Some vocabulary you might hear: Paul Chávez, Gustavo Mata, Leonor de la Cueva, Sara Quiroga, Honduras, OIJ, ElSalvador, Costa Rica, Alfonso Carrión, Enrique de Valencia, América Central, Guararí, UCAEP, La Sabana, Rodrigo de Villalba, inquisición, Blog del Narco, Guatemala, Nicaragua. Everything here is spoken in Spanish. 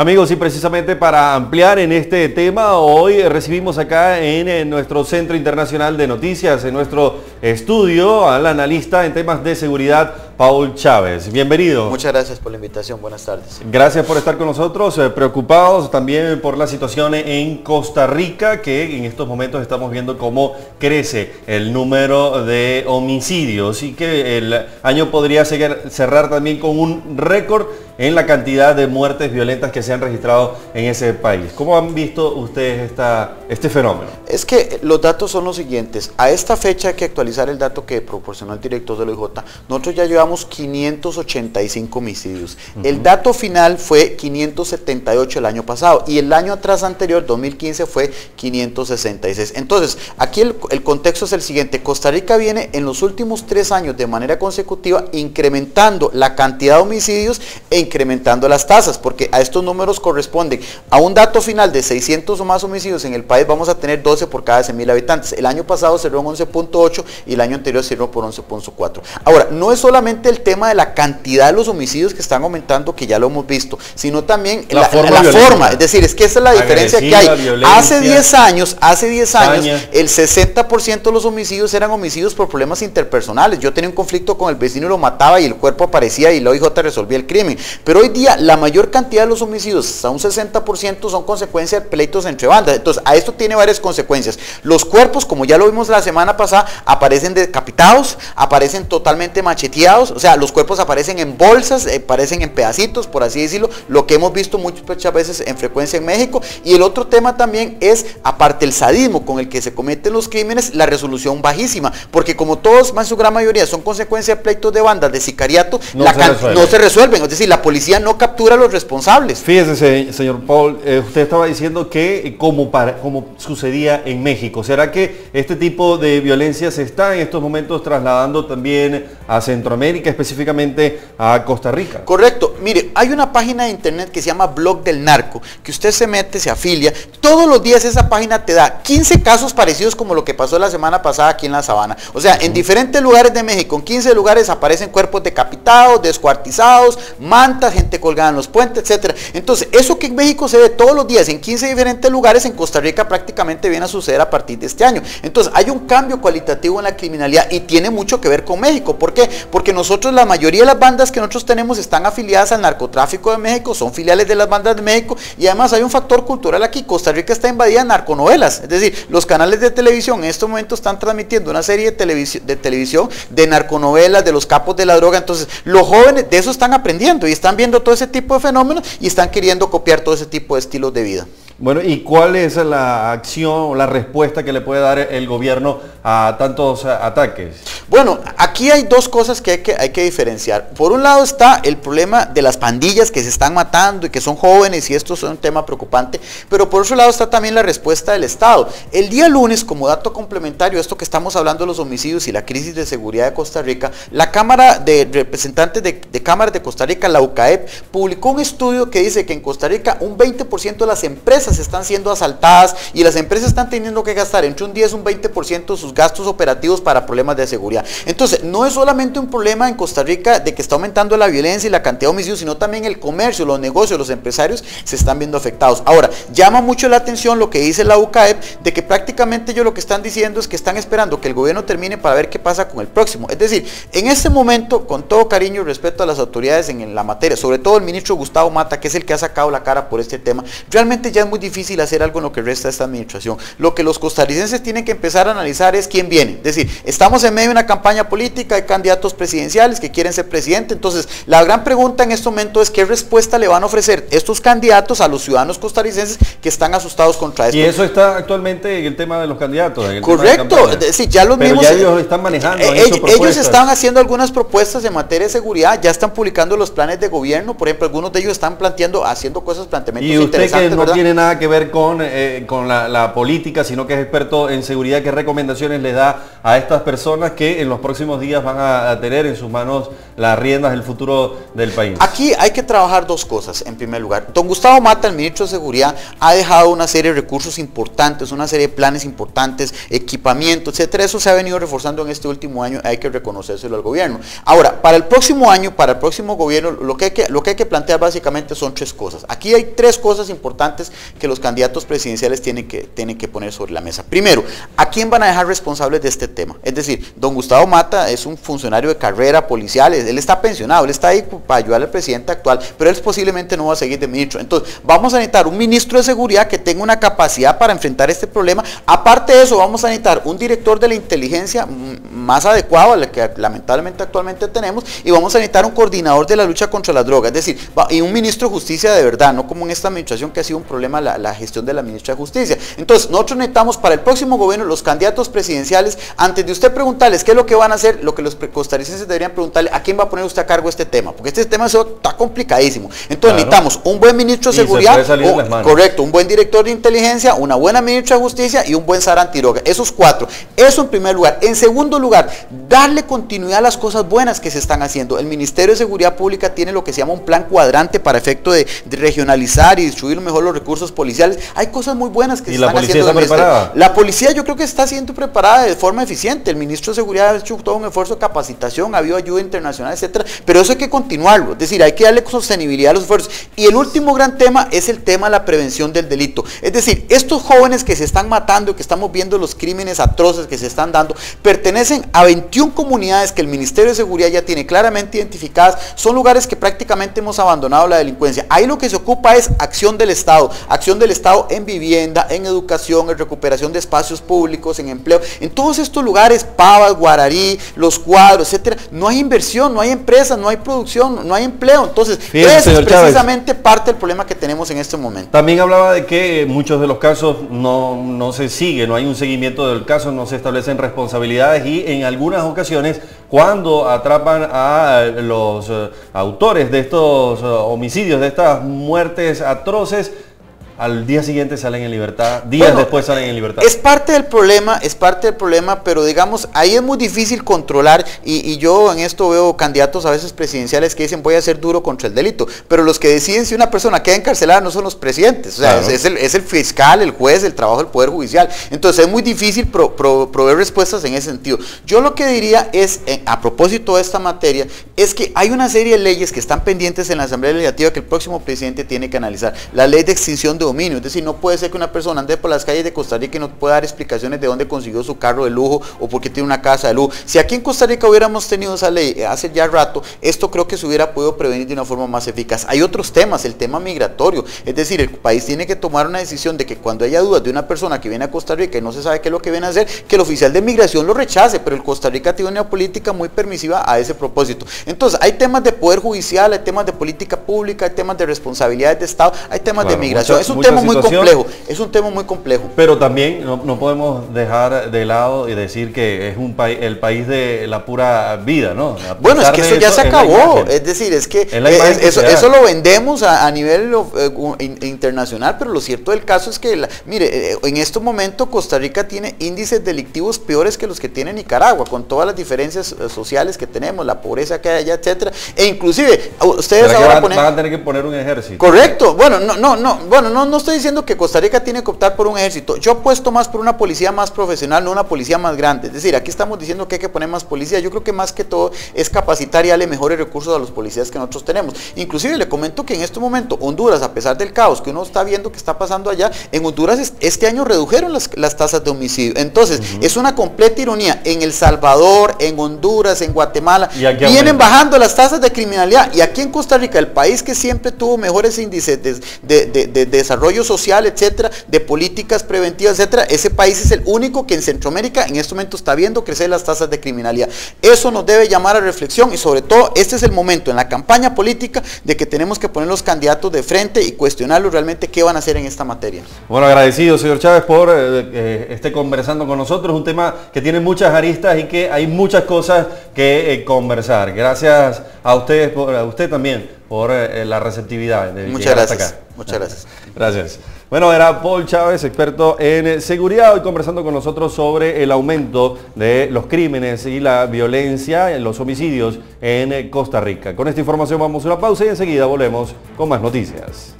Amigos, y precisamente para ampliar en este tema, hoy recibimos acá en nuestro Centro Internacional de Noticias, en nuestro estudio, al analista en temas de seguridad, Paul Chávez. Bienvenido. Muchas gracias por la invitación, buenas tardes. Gracias por estar con nosotros, preocupados también por la situación en Costa Rica, que en estos momentos estamos viendo cómo crece el número de homicidios y que el año podría cerrar también con un récord en la cantidad de muertes violentas que se han registrado en ese país. ¿Cómo han visto ustedes este fenómeno? Es que los datos son los siguientes. A esta fecha hay que actualizar el dato que proporcionó el director del OIJ. Nosotros ya llevamos 585 homicidios. El dato final fue 578 el año pasado y el año atrás anterior, 2015, fue 566. Entonces, aquí el contexto es el siguiente. Costa Rica viene en los últimos 3 años de manera consecutiva incrementando la cantidad de homicidios e incrementando las tasas, porque a estos números corresponden a un dato final de 600 o más homicidios en el país. Vamos a tener 12 por cada 100.000 habitantes. El año pasado cerró en 11.8 y el año anterior cerró por 11.4. Ahora, no es solamente el tema de la cantidad de los homicidios que están aumentando, que ya lo hemos visto, sino también la forma, es decir, es que esa es la diferencia que hay. Hace 10 años el 60% de los homicidios eran homicidios por problemas interpersonales. Yo tenía un conflicto con el vecino y lo mataba y el cuerpo aparecía y la OIJ resolvía el crimen. Pero hoy día la mayor cantidad de los homicidios, hasta un 60%, son consecuencia de pleitos entre bandas. Entonces, a esto tiene varias consecuencias. Los cuerpos, como ya lo vimos la semana pasada, aparecen decapitados, aparecen totalmente macheteados, o sea, los cuerpos aparecen en bolsas, aparecen en pedacitos, por así decirlo, lo que hemos visto muchas veces en frecuencia en México. Y el otro tema también es, aparte el sadismo con el que se cometen los crímenes, la resolución bajísima, porque como todos, más su gran mayoría, son consecuencia de pleitos de bandas, de sicariato, no se resuelven, es decir, la policía no captura a los responsables. Fíjese, señor Paul, usted estaba diciendo que como sucedía en México. ¿Será que este tipo de violencia se está en estos momentos trasladando también a Centroamérica, específicamente a Costa Rica? Correcto. Mire, hay una página de internet que se llama Blog del Narco, que usted se mete, se afilia. Todos los días esa página te da 15 casos parecidos como lo que pasó la semana pasada aquí en La Sabana. O sea, en diferentes lugares de México, en 15 lugares aparecen cuerpos decapitados, descuartizados, mantas, gente colgada en los puentes, etcétera. Entonces, eso que en México se ve todos los días en 15 diferentes lugares, en Costa Rica prácticamente viene a suceder a partir de este año. Entonces, hay un cambio cualitativo en la criminalidad y tiene mucho que ver con México. ¿Por qué? Porque nosotros, la mayoría de las bandas que nosotros tenemos están afiliadas al narcotráfico de México, son filiales de las bandas de México, y además hay un factor cultural aquí. Costa Rica está invadida de narconovelas, es decir, los canales de televisión en este momento están transmitiendo una serie de televisión de narconovelas, de los capos de la droga. Entonces, los jóvenes de eso están aprendiendo y están viendo todo ese tipo de fenómenos y están queriendo copiar todo ese tipo de estilos de vida. Bueno, ¿y cuál es la acción o la respuesta que le puede dar el gobierno a tantos ataques? Bueno, aquí hay dos cosas que hay que diferenciar. Por un lado está el problema de las pandillas que se están matando y que son jóvenes, y esto es un tema preocupante, pero por otro lado está también la respuesta del Estado. El día lunes, como dato complementario, esto que estamos hablando de los homicidios y la crisis de seguridad de Costa Rica, la Cámara de Representantes de Cámaras de Costa Rica, la UCAEP, publicó un estudio que dice que en Costa Rica un 20% de las empresas están siendo asaltadas y las empresas están teniendo que gastar entre un 10 y un 20% de sus gastos operativos para problemas de seguridad. Entonces, no es solamente un problema en Costa Rica de que está aumentando la violencia y la cantidad de homicidios, sino también el comercio, los negocios, los empresarios se están viendo afectados. Ahora, llama mucho la atención lo que dice la UCAEP, de que prácticamente ellos lo que están diciendo es que están esperando que el gobierno termine para ver qué pasa con el próximo. Es decir, en este momento, con todo cariño y respeto a las autoridades en la materia, sobre todo el ministro Gustavo Mata, que es el que ha sacado la cara por este tema, realmente ya es muy difícil hacer algo en lo que resta de esta administración. Lo que los costarricenses tienen que empezar a analizar es quién viene. Es decir, estamos en medio de una campaña política, hay candidatos presidenciales que quieren ser presidente. Entonces, la gran pregunta en este momento es qué respuesta le van a ofrecer estos candidatos a los ciudadanos costarricenses que están asustados contra esto. Y eso está actualmente en el tema de los candidatos. Correcto. Es decir, ya los mismos, ya ellos están manejando. Ellos están haciendo algunas propuestas en materia de seguridad, ya están publicando los planes de gobierno. Por ejemplo, algunos de ellos están haciendo planteamientos interesantes, ¿verdad? Nada que ver con la política, sino que es experto en seguridad. ¿Qué recomendaciones le da a estas personas que que en los próximos días van a tener en sus manos las riendas del futuro del país? Aquí hay que trabajar dos cosas. En primer lugar, don Gustavo Mata, el ministro de Seguridad, ha dejado una serie de recursos importantes, una serie de planes importantes, equipamiento, etcétera. Eso se ha venido reforzando en este último año, hay que reconocérselo al gobierno. Ahora, para el próximo año, para el próximo gobierno, lo que hay que plantear básicamente son tres cosas. Aquí hay tres cosas importantes que los candidatos presidenciales tienen que poner sobre la mesa. Primero, ¿a quién van a dejar responsables de este tema? Es decir, don Gustavo Mata es un funcionario de carrera policial, él está pensionado, él está ahí para ayudar al presidente actual, pero él posiblemente no va a seguir de ministro. Entonces, vamos a necesitar un ministro de seguridad que tenga una capacidad para enfrentar este problema. Aparte de eso, vamos a necesitar un director de la inteligencia más adecuado a la que lamentablemente actualmente tenemos, y vamos a necesitar un coordinador de la lucha contra las drogas, es decir, y un ministro de justicia de verdad, no como en esta administración que ha sido un problema la gestión de la ministra de justicia. Entonces, nosotros necesitamos para el próximo gobierno, los candidatos presidenciales, antes de usted preguntarles qué es lo que van a hacer, lo que los costarricenses deberían preguntarle, ¿a quién va a poner usted a cargo este tema? Porque este tema está complicadísimo. Entonces, claro, necesitamos un buen ministro de seguridad, correcto, un buen director de inteligencia, una buena ministra de justicia y un buen Sara Quiroga. Esos cuatro. Eso en primer lugar. En segundo lugar, darle continuidad a las cosas buenas que se están haciendo. El Ministerio de Seguridad Pública tiene lo que se llama un plan cuadrante para efecto de regionalizar y distribuir mejor los recursos policiales. Hay cosas muy buenas que se están haciendo. La policía yo creo que está siendo preparada de forma eficiente. El ministro de Seguridad ha hecho todo un esfuerzo de capacitación, ha habido ayuda internacional, etcétera, pero eso hay que continuarlo, es decir, hay que darle sostenibilidad a los esfuerzos. Y el último gran tema es el tema de la prevención del delito, es decir, estos jóvenes que se están matando y que estamos viendo los crímenes atroces que se están dando, pertenecen a 21 comunidades que el Ministerio de Seguridad ya tiene claramente identificadas, son lugares que prácticamente hemos abandonado la delincuencia. Ahí lo que se ocupa es acción del Estado en vivienda, en educación, en recuperación de espacios públicos, en empleo, en todos estos lugares, Pavas, Guararí, Los Cuadros, etcétera. No hay inversión, no hay empresas, no hay producción, no hay empleo. Entonces, eso es precisamente parte del problema que tenemos en este momento. También hablaba de que muchos de los casos no se sigue, no hay un seguimiento del caso, no se establecen responsabilidades, y en algunas ocasiones cuando atrapan a los autores de estos homicidios, de estas muertes atroces, al día siguiente salen en libertad, días después salen en libertad. Es parte del problema, pero digamos, ahí es muy difícil controlar, y yo en esto veo candidatos a veces presidenciales que dicen voy a ser duro contra el delito, pero los que deciden si una persona queda encarcelada no son los presidentes, o sea, claro, es el fiscal, el juez, el trabajo del Poder Judicial. Entonces es muy difícil proveer respuestas en ese sentido. Yo lo que diría es, a propósito de esta materia, es que hay una serie de leyes que están pendientes en la Asamblea Legislativa que el próximo presidente tiene que analizar. La ley de extinción de dominio, es decir, no puede ser que una persona ande por las calles de Costa Rica y no pueda dar explicaciones de dónde consiguió su carro de lujo o por qué tiene una casa de lujo. Si aquí en Costa Rica hubiéramos tenido esa ley hace ya rato, esto creo que se hubiera podido prevenir de una forma más eficaz. Hay otros temas, el tema migratorio, es decir, el país tiene que tomar una decisión de que cuando haya dudas de una persona que viene a Costa Rica y no se sabe qué es lo que viene a hacer, que el oficial de migración lo rechace, pero el Costa Rica tiene una política muy permisiva a ese propósito. Entonces, hay temas de Poder Judicial, hay temas de política pública, hay temas de responsabilidades de Estado, hay temas de migración. Eso es un tema muy complejo, es un tema muy complejo. Pero también no podemos dejar de lado y decir que es el país de la pura vida, ¿no? Bueno, es que eso ya se acabó, es decir, es que eso lo vendemos a nivel internacional, pero lo cierto del caso es que, mire, en este momento Costa Rica tiene índices delictivos peores que los que tiene Nicaragua, con todas las diferencias sociales que tenemos, la pobreza que hay allá, etcétera, e inclusive, ustedes ahora van a tener que poner un ejército. Correcto, no estoy diciendo que Costa Rica tiene que optar por un ejército, yo apuesto más por una policía más profesional, no una policía más grande, es decir, aquí estamos diciendo que hay que poner más policía. Yo creo que más que todo es capacitar y darle mejores recursos a los policías que nosotros tenemos. Inclusive le comento que en este momento Honduras, a pesar del caos que uno está viendo que está pasando allá, en Honduras este año redujeron las tasas de homicidio, entonces es una completa ironía, en El Salvador, en Honduras, en Guatemala, vienen bajando las tasas de criminalidad, y aquí en Costa Rica, el país que siempre tuvo mejores índices de desarrollo social, etcétera, de políticas preventivas, etcétera, ese país es el único que en Centroamérica en este momento está viendo crecer las tasas de criminalidad. Eso nos debe llamar a reflexión, y sobre todo este es el momento en la campaña política de que tenemos que poner los candidatos de frente y cuestionarlos realmente qué van a hacer en esta materia. Bueno, agradecido, señor Chávez, por esté conversando con nosotros, un tema que tiene muchas aristas y que hay muchas cosas que conversar. Gracias a ustedes, a usted también por la receptividad. Muchas gracias. Muchas gracias. Bueno, era Paul Chávez, experto en seguridad, hoy conversando con nosotros sobre el aumento de los crímenes y la violencia, los homicidios en Costa Rica. Con esta información vamos a una pausa y enseguida volvemos con más noticias.